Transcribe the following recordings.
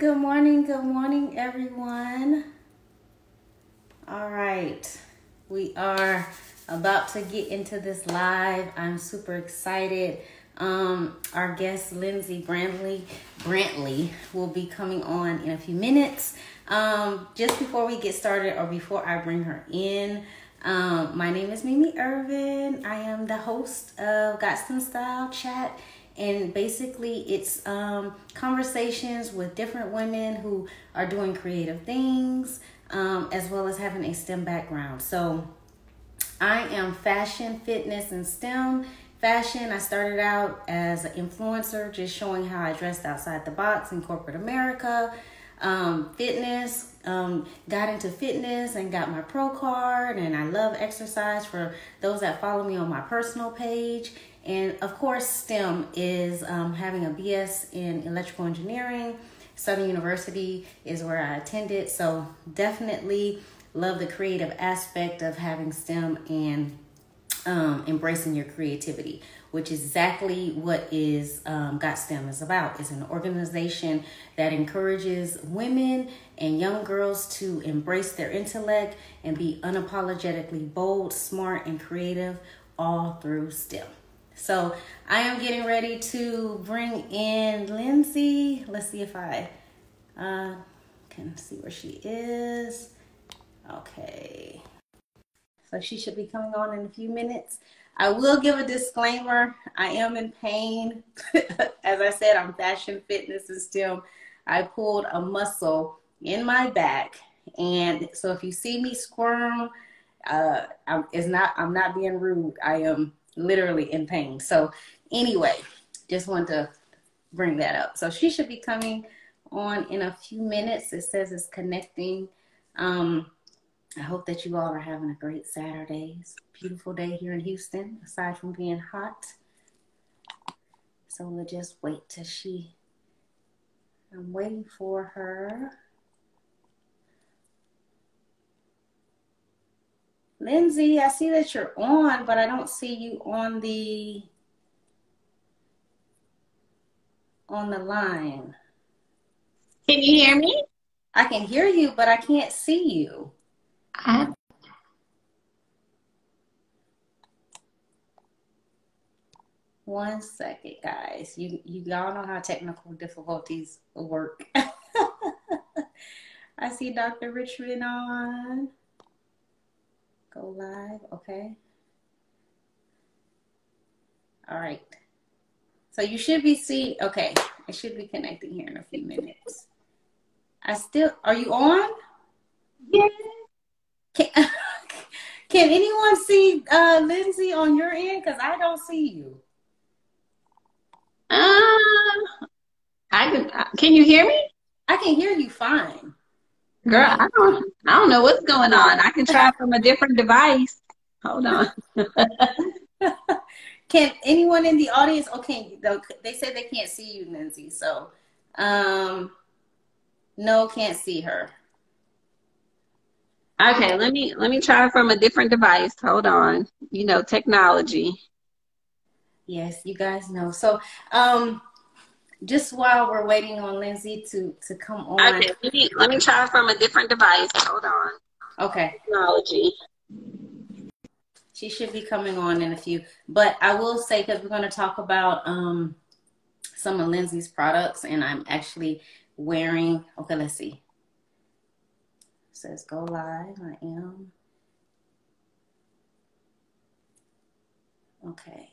Good morning, everyone. All right, we are about to get into this live. I'm super excited. Our guest, Lindsay Brantley, will be coming on in a few minutes. Just before we get started, or before I bring her in, my name is Mimi Irvin. I am the host of Got Some Style Chat. And basically, it's conversations with different women who are doing creative things, as well as having a STEM background. So I am fashion, fitness, and STEM. Fashion, I started out as an influencer, just showing how I dressed outside the box in corporate America. Fitness, got into fitness and got my pro card, and I love exercise for those that follow me on my personal page. And of course, STEM is having a BS in electrical engineering. Southern University is where I attended. So definitely love the creative aspect of having STEM and embracing your creativity, which is exactly what is Got STEM is about. It's an organization that encourages women and young girls to embrace their intellect and be unapologetically bold, smart, and creative, all through STEM. So I am getting ready to bring in Lindsay. Let's see if I can see where she is. Okay. So she should be coming on in a few minutes. I will give a disclaimer. I am in pain. As I said, I'm fashion, fitness, and STEM. I pulled a muscle in my back. And so if you see me squirm, I'm not being rude. I am literally in pain. So anyway, just wanted to bring that up. So she should be coming on in a few minutes. It says it's connecting. I hope that you all are having a great Saturday. It's a beautiful day here in Houston, aside from being hot. So we'll just wait till I'm waiting for her. Lindsay, I see that you're on, but I don't see you on the line. Can you hear me? I can hear you, but I can't see you. One second, guys. Y'all know how technical difficulties work. I see Dr. Richmond on. Go live, okay. All right. So you should be okay. I should be connecting here in a few minutes. Are you on? Yeah. Can anyone see Lindsay on your end? Because I don't see you. Can you hear me? I can hear you fine. Girl, I don't know what's going on. I can try from a different device. Hold on. Can anyone in the audience? Okay, they said they can't see you, Lindsay. So, no, can't see her. Okay, let me try from a different device. Hold on. You know, technology. Yes, you guys know. So, just while we're waiting on Lindsay to come on. Okay, let me try from a different device. Hold on. Okay. Technology. She should be coming on in a few. But I will say, because we're going to talk about some of Lindsay's products, and I'm actually wearing, okay, let's see. It says go live. I am. Okay.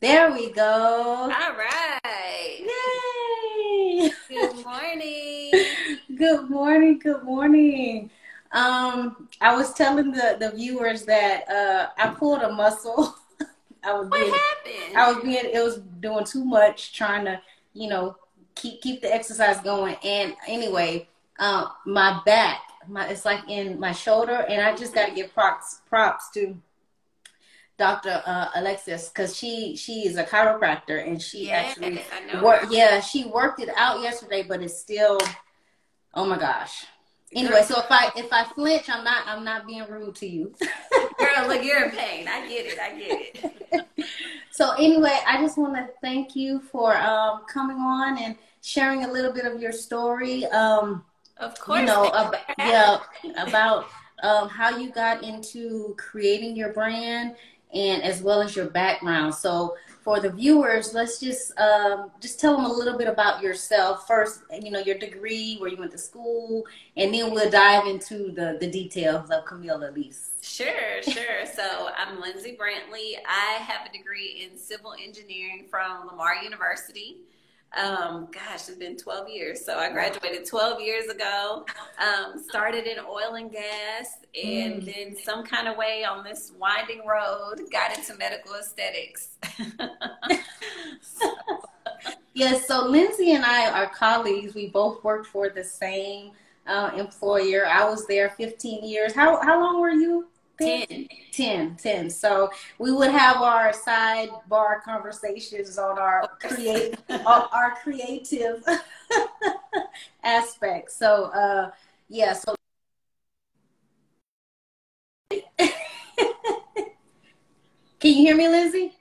There we go. All right. Yay. Good morning. Good morning. Good morning. I was telling the viewers that I pulled a muscle. What happened? It was doing too much, trying to, you know, keep the exercise going. And anyway, my back, it's like in my shoulder, and I just got to give props to Dr. Alexis, because she is a chiropractor, and she actually worked. Yeah, she worked it out yesterday, but it's still, oh my gosh, Anyway, girl, so if I flinch, I'm not being rude to you. Girl, look, you're in pain. I get it. I get it. So anyway, I just want to thank you for coming on and sharing a little bit of your story. Of course. You know, about how you got into creating your brand and as well as your background. So for the viewers, let's just tell them a little bit about yourself first, you know, your degree, where you went to school, and then we'll dive into the details of Camellia Alise. Sure, sure. So I'm Lindsay Brantley. I have a degree in civil engineering from Lamar University. Gosh, it's been 12 years. So I graduated 12 years ago, started in oil and gas, and then some kind of way on this winding road, got into medical aesthetics. Yes, so Lindsay and I are colleagues. We both worked for the same employer. I was there 15 years. How long were you? 10. So we would have our sidebar conversations on our creative aspect. So yeah, so can you hear me, Lindsay?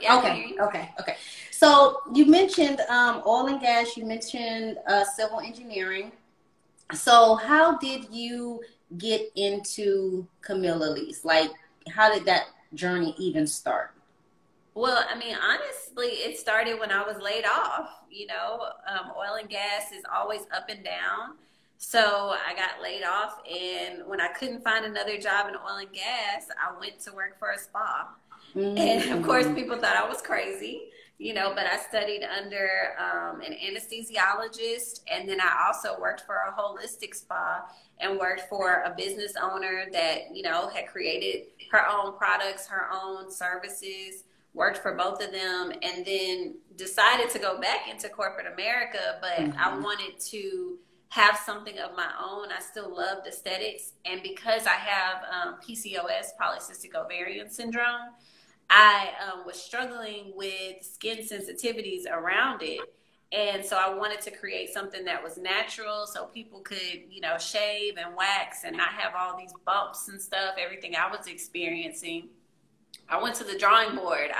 Yeah, okay. So you mentioned oil and gas, you mentioned civil engineering. So how did you get into Camellia Alise? Like, how did that journey even start? Well, I mean, honestly, it started when I was laid off. You know, oil and gas is always up and down. So I got laid off, and when I couldn't find another job in oil and gas, I went to work for a spa. And of course, people thought I was crazy, you know, but I studied under an anesthesiologist, and then I also worked for a holistic spa and worked for a business owner that, you know, had created her own products, her own services, worked for both of them, and then decided to go back into corporate America, but I wanted to have something of my own. I still loved aesthetics, and because I have PCOS, polycystic ovarian syndrome, I was struggling with skin sensitivities around it, and so I wanted to create something that was natural so people could, you know, shave and wax and not have all these bumps and stuff, everything I was experiencing. I went to the drawing board.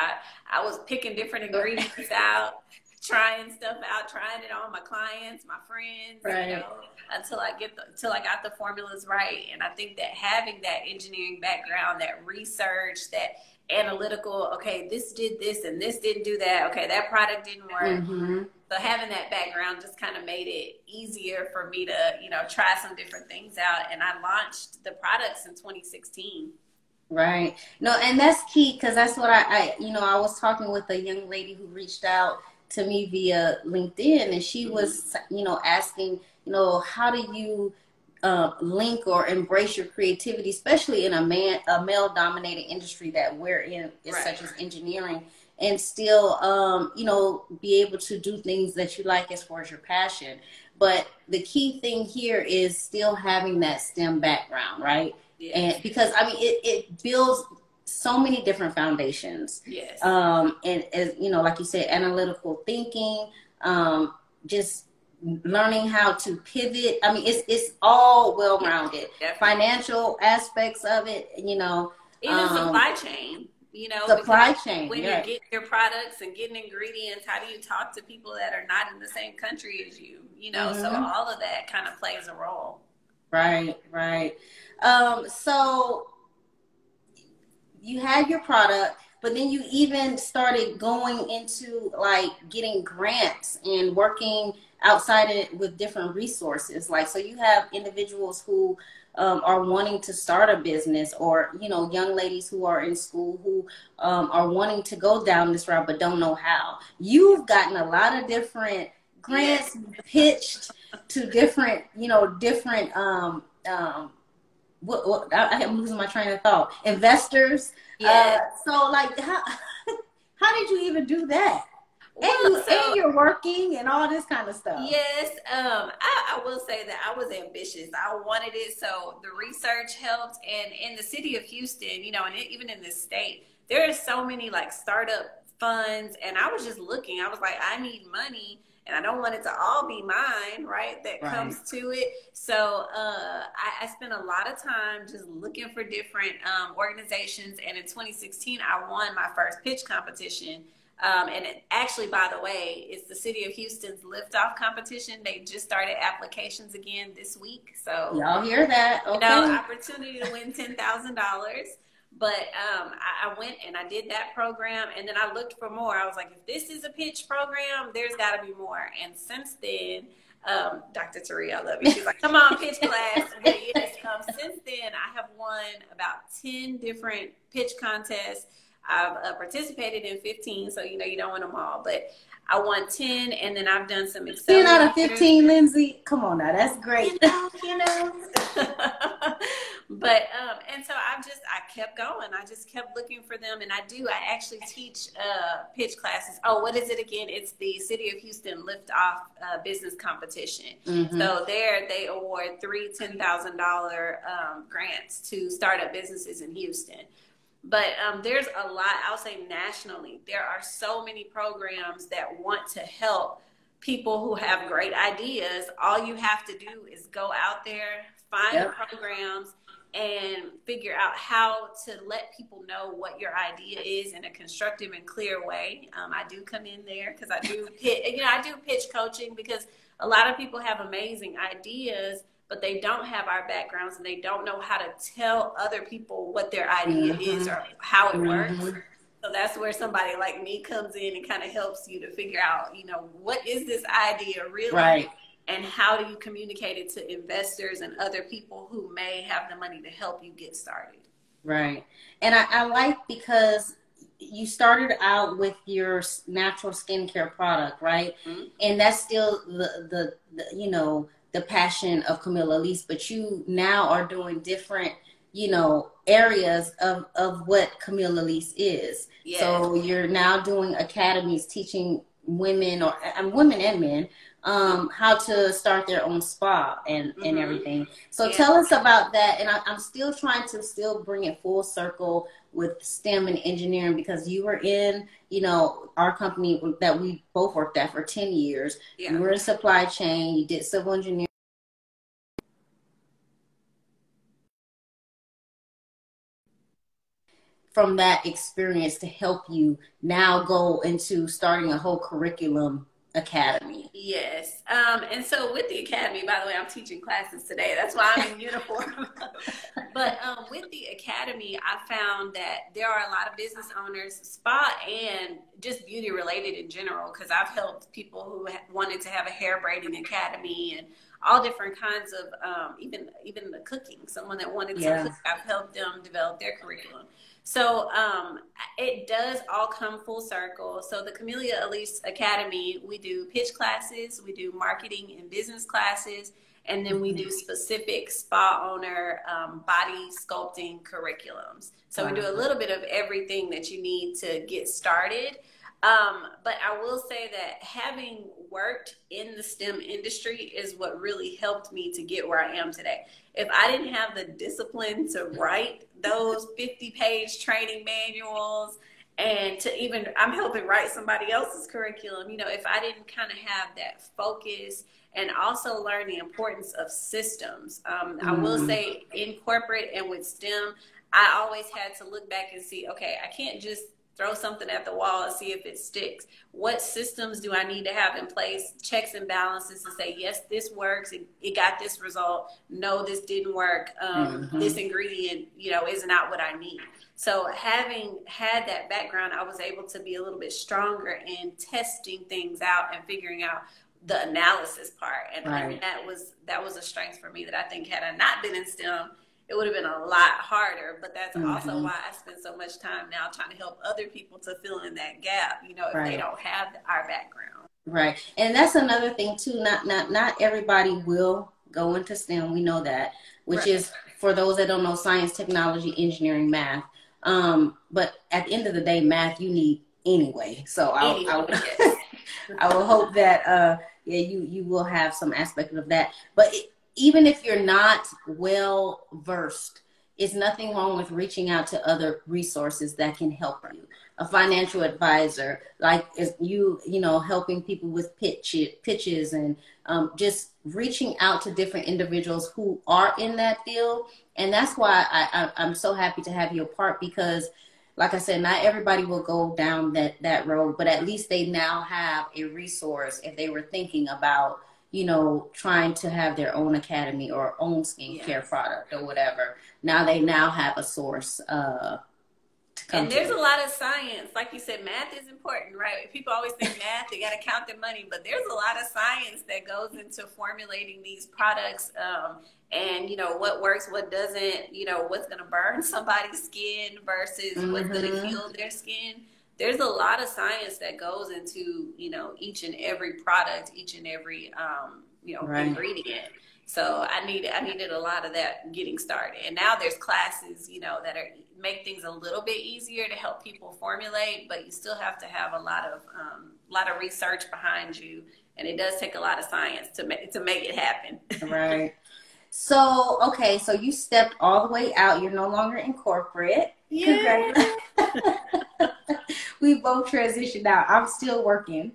I was picking different ingredients out, trying stuff out, trying it on my clients, my friends, you know, until I got the formulas right. And I think that having that engineering background, that research, that analytical, okay, this did this and this didn't do that, okay, that product didn't work. So having that background just kind of made it easier for me to, you know, try some different things out. And I launched the products in 2016. Right. No, and that's key, because that's what I you know, I was talking with a young lady who reached out to me via LinkedIn, and she was, you know, asking, you know, how do you link or embrace your creativity, especially in a male-dominated industry that we're in, such as engineering, and still, you know, be able to do things that you like as far as your passion. But the key thing here is still having that STEM background, right? Yeah. And because, I mean, it builds so many different foundations. Yes. And as you know, like you said, analytical thinking, just learning how to pivot. I mean, it's all well-rounded. Financial aspects of it, you know, even supply chain, you know, when you get your products and getting ingredients, how do you talk to people that are not in the same country as you, you know? So all of that kind of plays a role. Right. So you had your product, but then you even started going into like getting grants and working outside it with different resources. Like, so you have individuals who are wanting to start a business, or, you know, young ladies who are in school who are wanting to go down this route, but don't know how. You've gotten a lot of different grants pitched to different, you know, different, I'm losing my train of thought. Investors. So, like, how did you even do that? Well, and, and you're working and all this kind of stuff. Yes. I will say that I was ambitious. I wanted it. So the research helped. And in the city of Houston, you know, and even in this state, there are so many, like, startup funds. And I was just looking. I was like, I need money. And I don't want it to all be mine, right, that right. comes to it. So I spent a lot of time just looking for different organizations. And in 2016, I won my first pitch competition. And it actually, by the way, it's the City of Houston's Lift Off competition. They just started applications again this week. So y'all hear that? Okay. You know, opportunity to win $10,000. But I went and I did that program, and then I looked for more. I was like, if this is a pitch program, there's got to be more. And since then, Dr. Tariq, I love you. She's like, come on, pitch class. But yes, since then, I have won about 10 different pitch contests. I've participated in 15, so, you know, you don't win them all. But I won 10, and then I've done some accelerators. 10 out of 15, Lindsay? Come on now, that's great. You know. But, and so I kept going. I just kept looking for them, and I actually teach pitch classes. Oh, what is it again? It's the City of Houston Lift Off Business Competition. Mm-hmm. So there they award 3 $10,000 grants to startup businesses in Houston. But there's a lot, I'll say nationally, there are so many programs that want to help people who have great ideas. All you have to do is go out there, find yep. the programs, and figure out how to let people know what your idea is in a constructive and clear way. I do come in there because I do pitch coaching, because a lot of people have amazing ideas, but they don't have our backgrounds and they don't know how to tell other people what their idea mm-hmm. is or how it mm-hmm. works. So that's where somebody like me comes in and kind of helps you to figure out, you know, what is this idea really? Right. And how do you communicate it to investors and other people who may have the money to help you get started? Right. And I like, because you started out with your natural skincare product, right? Mm-hmm. And that's still the you know, the passion of Camellia Alise, but you now are doing different, you know, areas of what Camellia Alise is. Yes. So you're now doing academies, teaching women women and men how to start their own spa and everything. So yeah. Tell us about that. And I'm still trying to bring it full circle with STEM and engineering, because you were in, you know, our company that we both worked at for 10 years. Yeah. You were in supply chain, you did civil engineering. From that experience to help you now go into starting a whole curriculum academy. Yes. And so with the academy, by the way, I'm teaching classes today. That's why I'm in uniform. But with the academy, I found that there are a lot of business owners, spa and just beauty related in general, because I've helped people who wanted to have a hair braiding academy and all different kinds of, even the cooking, someone that wanted to yeah. cook, I've helped them develop their curriculum. So it does all come full circle. So the Camellia Alise Academy, we do pitch classes, we do marketing and business classes, and then we do specific spa owner body sculpting curriculums. So we do a little bit of everything that you need to get started. But I will say that having worked in the STEM industry is what really helped me to get where I am today. If I didn't have the discipline to write those 50-page training manuals and to even, I'm helping write somebody else's curriculum, you know, if I didn't kind of have that focus and also learn the importance of systems. I will say in corporate and with STEM, I always had to look back and see, okay, I can't just throw something at the wall and see if it sticks. What systems do I need to have in place? Checks and balances to say, yes, this works. It got this result. No, this didn't work. This ingredient, you know, is not what I need. So having had that background, I was able to be a little bit stronger in testing things out and figuring out the analysis part. And right. that was a strength for me that I think had I not been in STEM, it would have been a lot harder. But that's also why I spend so much time now trying to help other people to fill in that gap, you know, if right. they don't have our background. Right. And that's another thing too, not everybody will go into STEM, we know that, which right. is, for those that don't know, science, technology, engineering, math. But at the end of the day, math you need anyway. So I will hope that yeah, you will have some aspect of that. But even if you're not well versed, it's nothing wrong with reaching out to other resources that can help you. a financial advisor, like you know, helping people with pitches and just reaching out to different individuals who are in that field. And that's why I'm so happy to have your part, because like I said, not everybody will go down that road, but at least they now have a resource if they were thinking about, you know, trying to have their own academy or own skincare product or whatever. Now they have a source to come. And there's a lot of science. Like you said, math is important, right? People always think math, they got to count their money, but there's a lot of science that goes into formulating these products. And, you know, what works, what doesn't, you know, what's going to burn somebody's skin versus what's going to heal their skin. There's a lot of science that goes into, you know, each and every product, each and every, you know, ingredient. So I needed a lot of that getting started. And now there's classes, you know, that make things a little bit easier to help people formulate, but you still have to have a lot of research behind you. And it does take a lot of science to make it happen. Right. So, okay, so you stepped all the way out. You're no longer in corporate. Yeah. Congratulations. We both transitioned out. I'm still working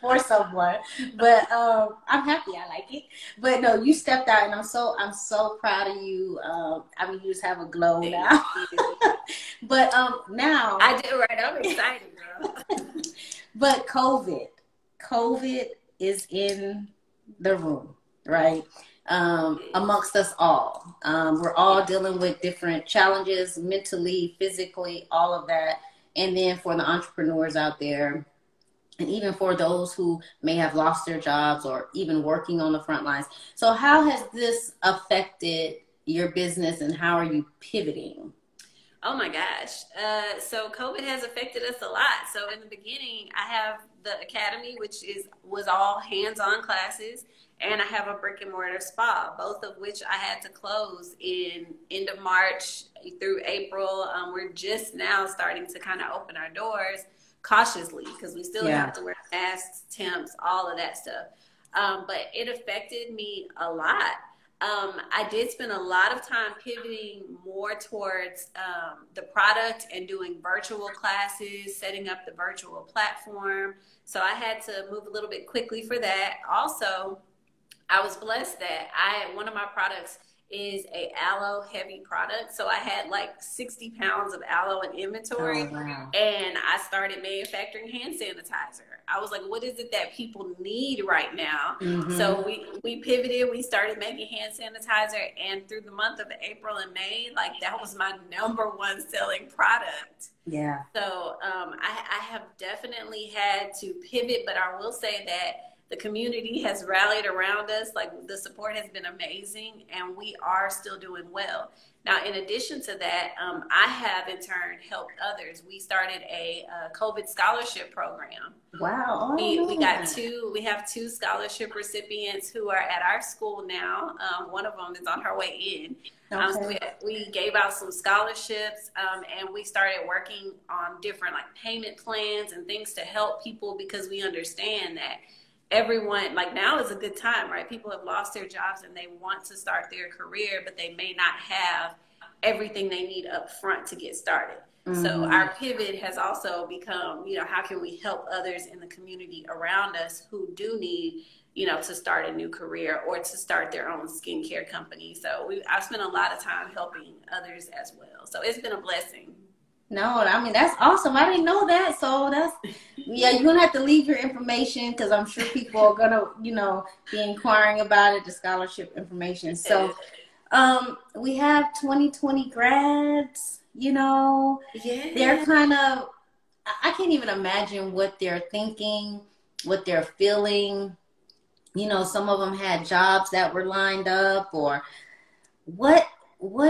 for someone, but I'm happy. I like it. But no, you stepped out, and I'm so proud of you. I mean, you just have a glow now. But now I do, right? I'm excited, girl. But COVID is in the room, right? Amongst us all, we're all dealing with different challenges, mentally, physically, all of that. And then for the entrepreneurs out there, and even for those who may have lost their jobs or even working on the front lines. So how has this affected your business, and how are you pivoting? Oh my gosh. So COVID has affected us a lot. So in the beginning, I have the academy, which was all hands-on classes. And I have a brick and mortar spa, both of which I had to close in end of March through April. We're just now starting to kind of open our doors cautiously, because we still have to wear masks, temps, all of that stuff. But it affected me a lot. I did spend a lot of time pivoting more towards the product and doing virtual classes, setting up the virtual platform. So I had to move a little bit quickly for that. Also, I was blessed that one of my products is a aloe heavy product. So I had like 60 pounds of aloe in inventory. Oh, wow. And I started manufacturing hand sanitizer. I was like, what is it that people need right now? So we pivoted, we started making hand sanitizer, and through the month of April and May, like that was my #1 selling product. Yeah. So I have definitely had to pivot, but I will say that the community has rallied around us. Like the support has been amazing, and we are still doing well. Now, in addition to that, I have in turn helped others. We started a COVID scholarship program. Wow. We have two scholarship recipients who are at our school now. One of them is on her way in. Okay. So we gave out some scholarships, and we started working on different like payment plans and things to help people, because we understand that everyone, like now is a good time, right? People have lost their jobs and they want to start their career, but they may not have everything they need up front to get started. So our pivot has also become, you know, how can we help others in the community around us who do need, you know, to start a new career or to start their own skincare company. So I've spent a lot of time helping others as well. So it's been a blessing. No, I mean, that's awesome. I didn't know that. So that's, yeah, you're going to have to leave your information, because I'm sure people are going to, you know, be inquiring about it, the scholarship information. So we have 2020 grads, you know, they're kind of, I can't even imagine what they're thinking, what they're feeling. You know, some of them had jobs that were lined up, or what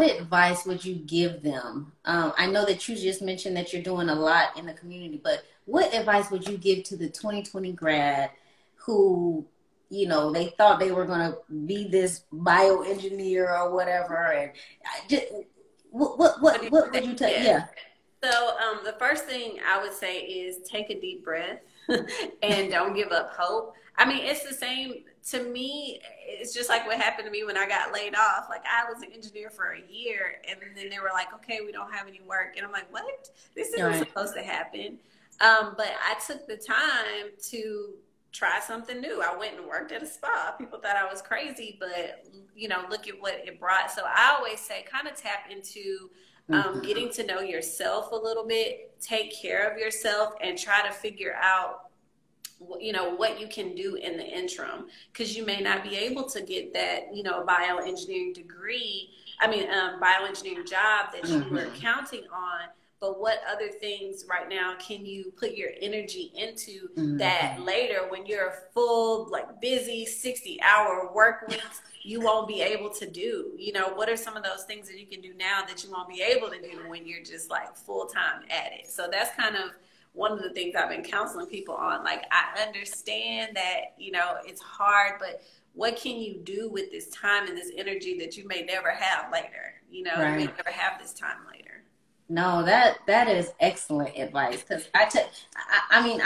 advice would you give them? I know that you just mentioned that you're doing a lot in the community, but what advice would you give to the 2020 grad who, you know, they thought they were going to be this bioengineer or whatever? And just, what would you tell? Yeah. So the first thing I would say is take a deep breath and don't give up hope. I mean, it's the same to me. It's just like what happened to me when I got laid off. Like, I was an engineer for a year, and then they were like, okay, we don't have any work. And I'm like, what? This isn't supposed to happen. But I took the time to try something new. I went and worked at a spa. People thought I was crazy, but, you know, look at what it brought. So I always say kind of tap into getting to know yourself a little bit, take care of yourself, and try to figure out, you know, what you can do in the interim, because you may not be able to get that, you know, bioengineering degree, I mean, bioengineering job that you were counting on. But what other things right now can you put your energy into that later, when you're full, like, busy 60-hour work weeks, you won't be able to do? You know, what are some of those things that you can do now that you won't be able to do when you're just, like, full-time at it? So that's kind of one of the things I've been counseling people on. Like, I understand that, you know, it's hard, but what can you do with this time and this energy that you may never have later? You know, you may never have this time later. No, that is excellent advice, because I mean,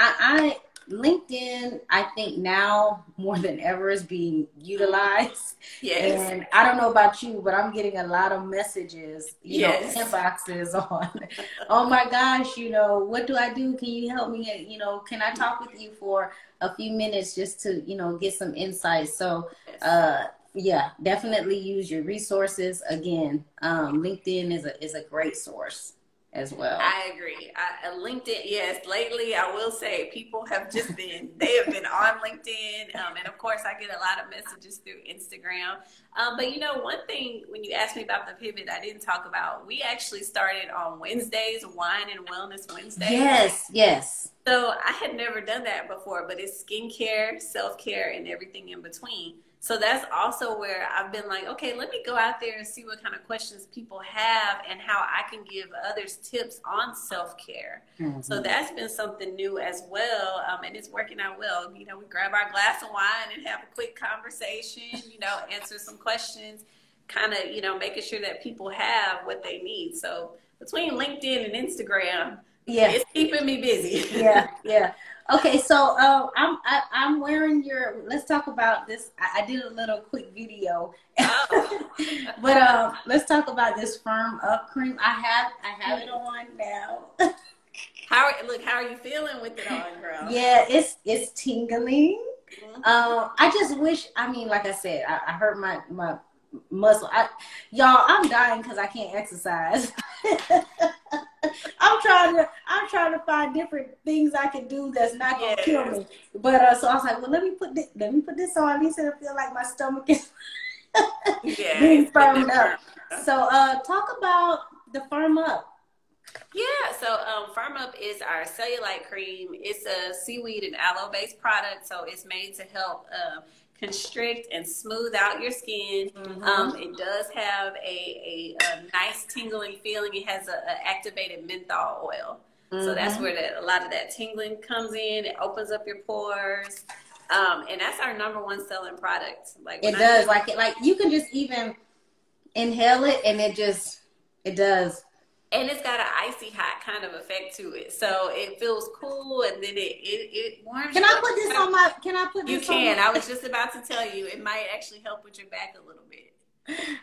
LinkedIn, I think now more than ever is being utilized. Yes. And I don't know about you, but I'm getting a lot of messages, you know, inboxes on, oh my gosh, you know, what do I do? Can you help me? You know, can I talk with you for a few minutes just to, you know, get some insight? So, yeah, definitely use your resources. Again, LinkedIn is a great source as well. I agree. LinkedIn, yes. Lately, I will say people have just been, they have been on LinkedIn. And of course, I get a lot of messages through Instagram. But you know, one thing, when you asked me about the pivot, I didn't talk about, we actually started on Wednesdays, Wine and Wellness Wednesdays. Yes, yes. So I had never done that before, but it's skincare, self-care, and everything in between. So that's also where I've been like, okay, let me go out there and see what kind of questions people have and how I can give others tips on self-care. So that's been something new as well. And it's working out well. You know, we grab our glass of wine and have a quick conversation, you know, answer some questions, kind of, you know, making sure that people have what they need. So between LinkedIn and Instagram, it's keeping me busy. Yeah. Okay, so I'm wearing your, let's talk about this. I did a little quick video, but let's talk about this Firm Up Cream. I have it on now. How are you feeling with it on, girl? Yeah, it's tingling. I just wish, I mean, like I said, I hurt my muscle. Y'all, I'm dying because I can't exercise. I'm trying to find different things I can do that's not gonna kill me. But so I was like, well, let me put this on. At least it'll feel like my stomach is being firmed up. So talk about the Firm Up. Yeah, so Firm Up is our cellulite cream. It's a seaweed and aloe based product, so it's made to help constrict and smooth out your skin. It does have a nice tingling feeling. It has a activated menthol oil. So that's where a lot of that tingling comes in. It opens up your pores. And that's our #1 selling product. Like, it does. Like you can just even inhale it and it does. And it's got an icy hot kind of effect to it, so it feels cool, and then it warms. Can I put this on my? Can I put this? You can. I was just about to tell you, it might actually help with your back a little bit.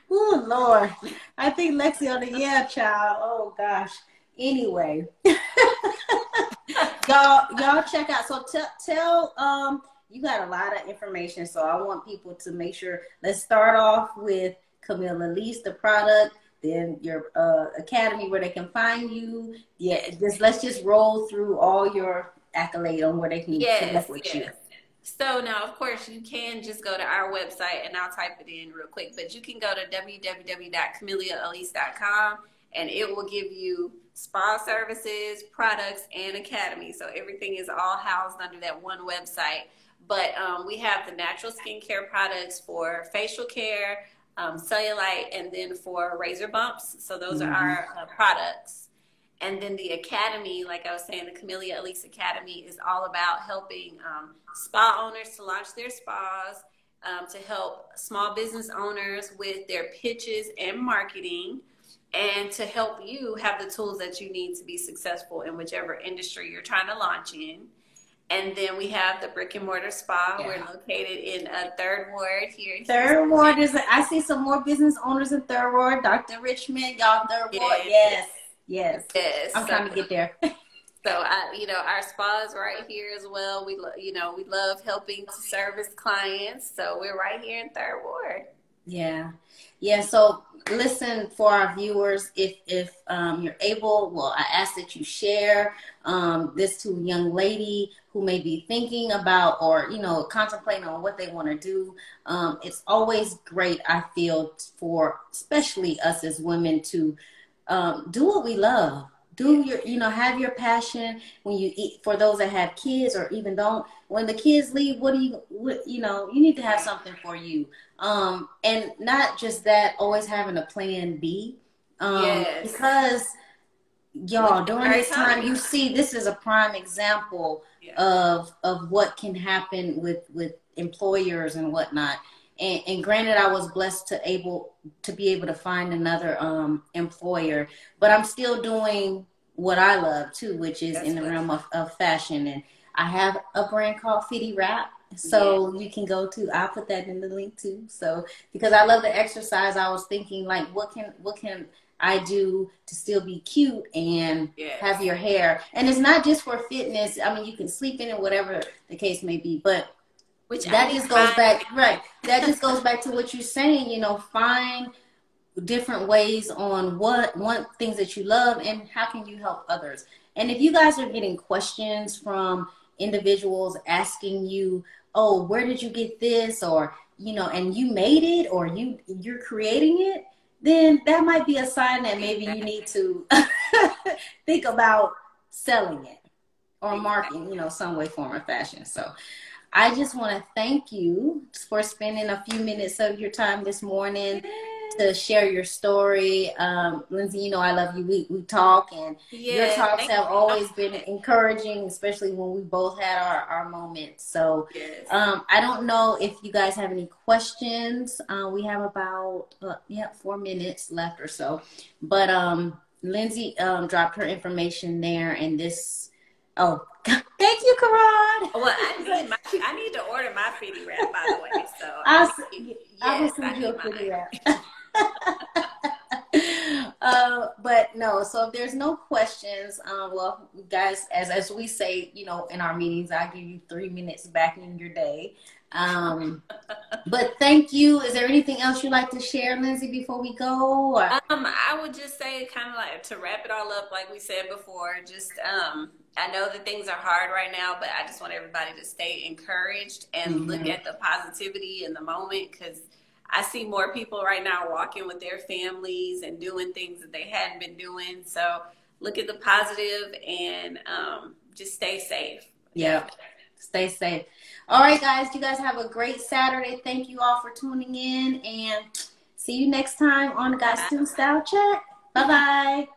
Oh Lord, I think Lexi on the child. Oh gosh. Anyway, y'all check out. So tell you got a lot of information, so I want people to make sure. Let's start off with Camellia Alise, the product. Then your academy, where they can find you. Yeah, let's just roll through all your accolades on where they can connect with you. So now, of course, you can just go to our website, and I'll type it in real quick. But you can go to www.camelliaalise.com, and it will give you spa services, products, and academy. So everything is all housed under that one website. But we have the natural skincare products for facial care, cellulite, and then for razor bumps. So those are our products. And then the academy, like I was saying, the Camellia Alise Academy is all about helping spa owners to launch their spas, to help small business owners with their pitches and marketing, and to help you have the tools that you need to be successful in whichever industry you're trying to launch in. And then we have the brick and mortar spa. Yeah. We're located in Third Ward here. Third Ward is. I see some more business owners in Third Ward. Dr. Richmond, y'all, Third Ward. Yes. I'm trying to get there. So our spa is right here as well. We love helping to service clients. So we're right here in Third Ward. Yeah. So listen, for our viewers, if you're able, I ask that you share this to a young lady who may be thinking about or, contemplating on what they want to do. It's always great, I feel, for especially us as women to do what we love. Do your, have your passion when you eat. For those that have kids or even don't, when the kids leave, you need to have something for you. And not just that, always having a plan B. Because y'all, during this time, you see, this is a prime example of what can happen with employers and whatnot. And granted, I was blessed to be able to find another employer, but I'm still doing what I love too, which is in the realm of fashion. And I have a brand called Fitty Wrap, so you can go to. I'll put that in the link too. So because I love the exercise, I was thinking like, what can I do to still be cute and have your hair? And it's not just for fitness. I mean, you can sleep in it, whatever the case may be, but. That just goes back to what you're saying, find different ways on what things that you love and how can you help others. And if you guys are getting questions from individuals asking you, oh, where did you get this? Or, and you made it or you're creating it, then that might be a sign that maybe you need to think about selling it or marketing, some way, form, or fashion. So I just want to thank you for spending a few minutes of your time this morning to share your story. Lindsay, I love you. We talk, and your talks have always been encouraging, especially when we both had our moments. So I don't know if you guys have any questions. We have about 4 minutes left or so. But Lindsay dropped her information there, and this – oh, thank you, Karan. Well, I need to order my Fitty Wrap, by the way. So I will send you a Fitty Wrap. But no, so if there's no questions, guys, as we say, in our meetings, I give you 3 minutes back in your day. But thank you. Is there anything else you'd like to share, Lindsay, before we go? Or? I would just say, kind of like to wrap it all up, like we said before, just I know that things are hard right now, but I just want everybody to stay encouraged and look at the positivity in the moment, because I see more people right now walking with their families and doing things that they hadn't been doing. So look at the positive and just stay safe. Yeah. Stay safe. All right, guys. You guys have a great Saturday. Thank you all for tuning in, and see you next time on Got STEM Style Chat. Bye-bye.